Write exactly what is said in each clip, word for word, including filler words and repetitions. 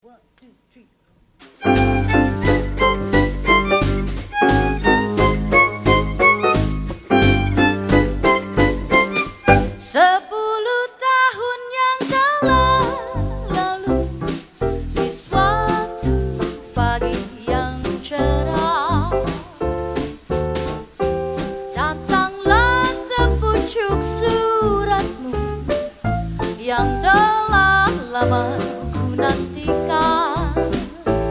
Sepuluh tahun yang telah lalu, di suatu pagi yang cerah, datanglah sepucuk suratmu yang telah lama ku nantikan.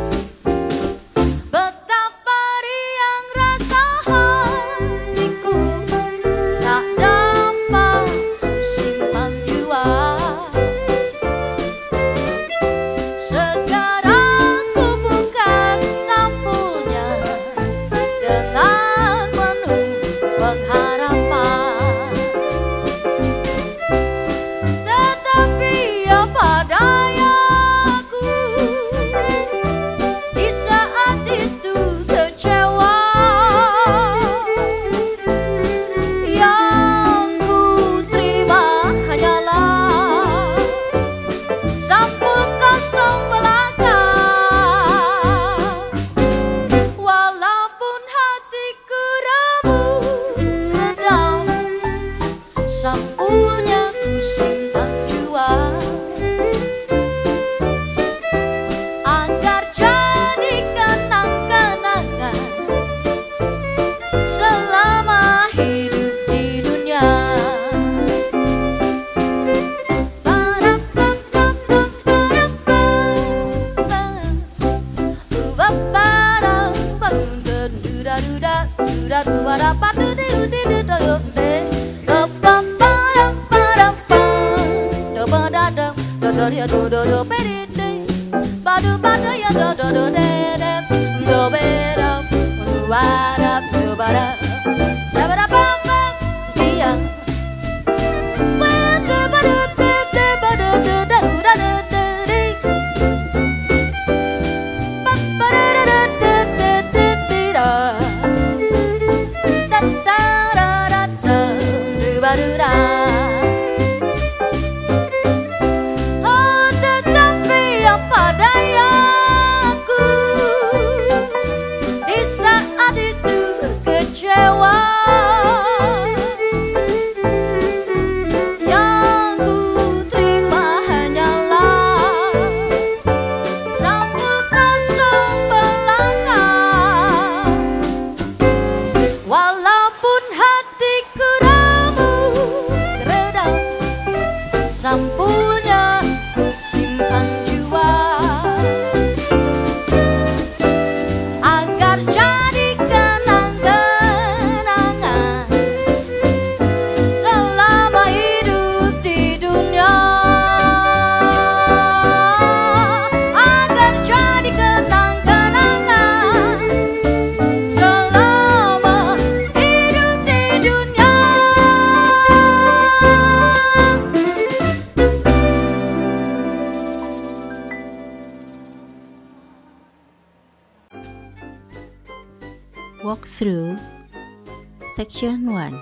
Sampulnya ku simpan jua, agar jadi kenang-kenangan selama hidup di dunia. Doria do do do peri de, badu badu ya do do do de de, do berap, warap do barap, sabara bamba tiang, badu badu de de badu do da da da da de, badu da da da da da da, da da da da da, do badu da. Sampulnya ku simpan jua, agar jadi kenang-kenangan selama hidup di dunia. Agar jadi kenang-kenangan selama hidup di dunia. Walk through section one.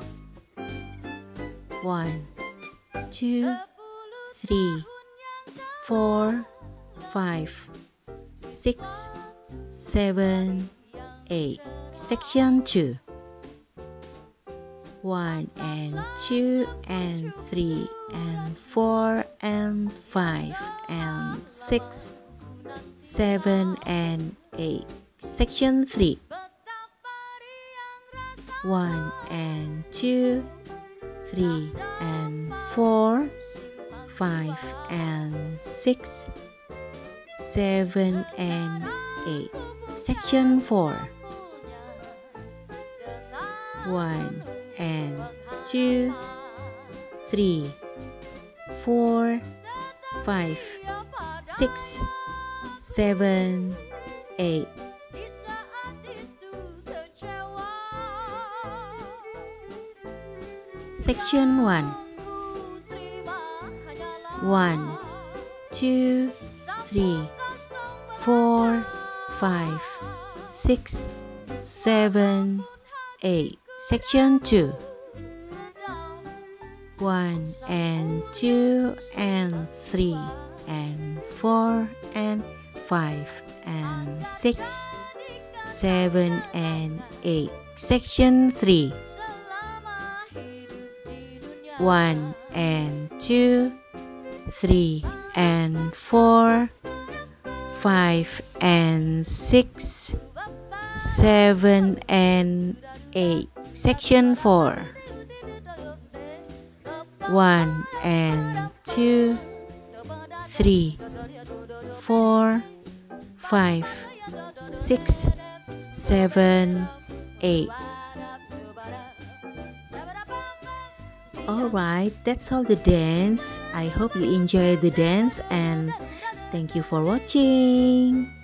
One, two, three, four, five, six, seven, eight. Section two. One and two and three and four and five and six, seven and eight. Section three. One and two, three and four, five and six, seven and eight. Section four. One and two, three, four, five, six, seven, eight. Section one. One, two, three, four, five, six, seven, eight. Section two. One and two and three and four and five and six, seven and eight. Section three. One and two, three and four, five and six, seven and eight. Section four. One and two, three, four, five, six, seven, eight. Alright, that's all the dance. I hope you enjoy the dance and thank you for watching.